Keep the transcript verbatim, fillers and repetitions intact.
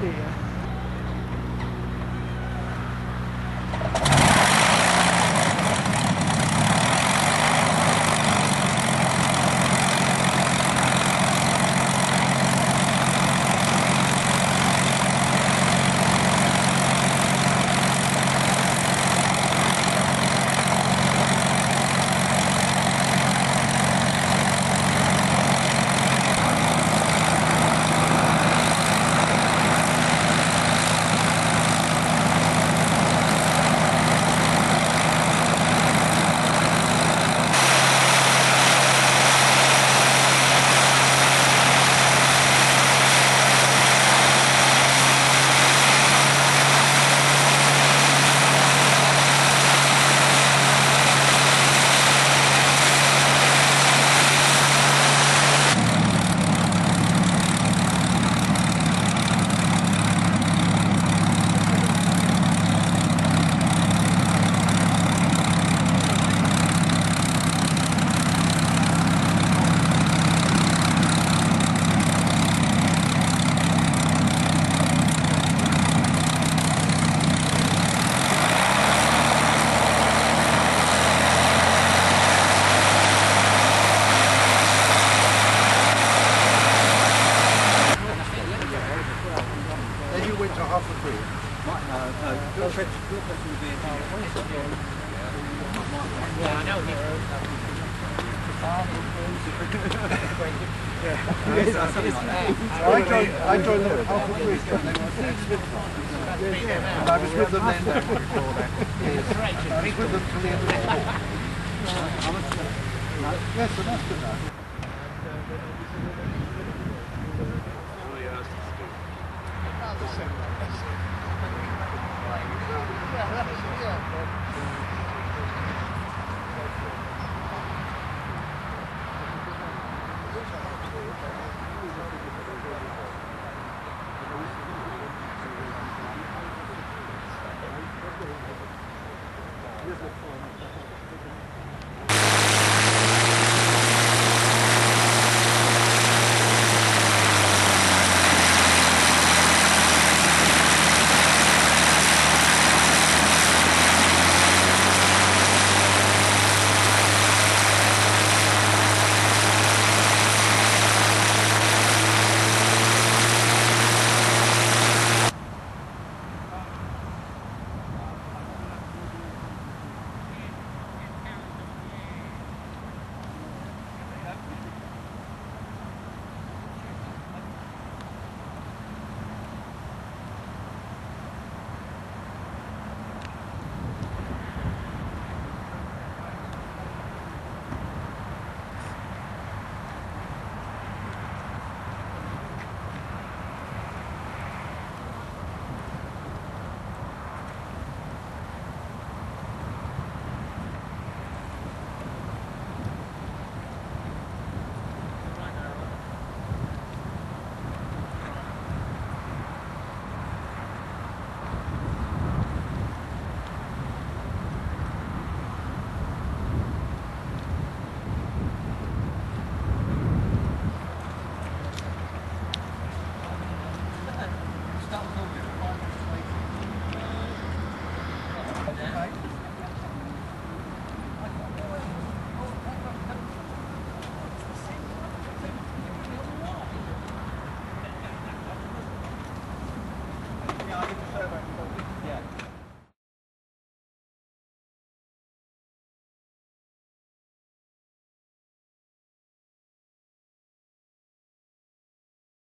there. Yes, that's good.